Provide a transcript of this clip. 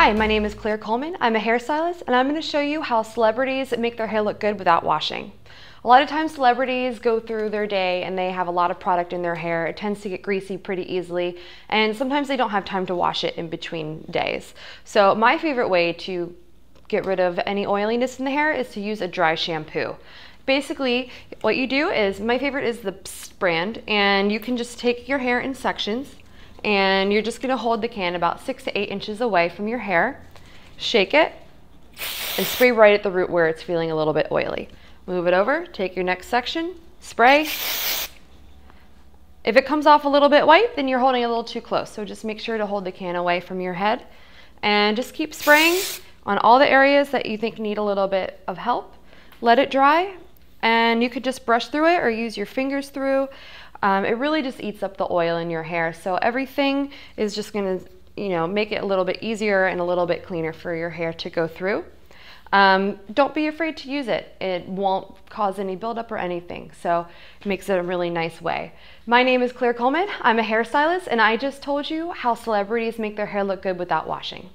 Hi, my name is Claire Coleman. I'm a hairstylist and I'm going to show you how celebrities make their hair look good without washing. A lot of times celebrities go through their day and they have a lot of product in their hair. It tends to get greasy pretty easily and sometimes they don't have time to wash it in between days. So my favorite way to get rid of any oiliness in the hair is to use a dry shampoo. Basically, what you do is, my favorite is the Pssst brand, and you can just take your hair in sections and you're just going to hold the can about 6 to 8 inches away from your hair, shake it, and spray right at the root where it's feeling a little bit oily. Move it over, take your next section, spray. If it comes off a little bit white, then you're holding it a little too close, so just make sure to hold the can away from your head and just keep spraying on all the areas that you think need a little bit of help. Let it dry, and you could just brush through it or use your fingers through. It really just eats up the oil in your hair, so everything is just going to, make it a little bit easier and a little bit cleaner for your hair to go through. Don't be afraid to use it. It won't cause any buildup or anything, so it makes it a really nice way. My name is Claire Coleman. I'm a hairstylist, and I just told you how celebrities make their hair look good without washing.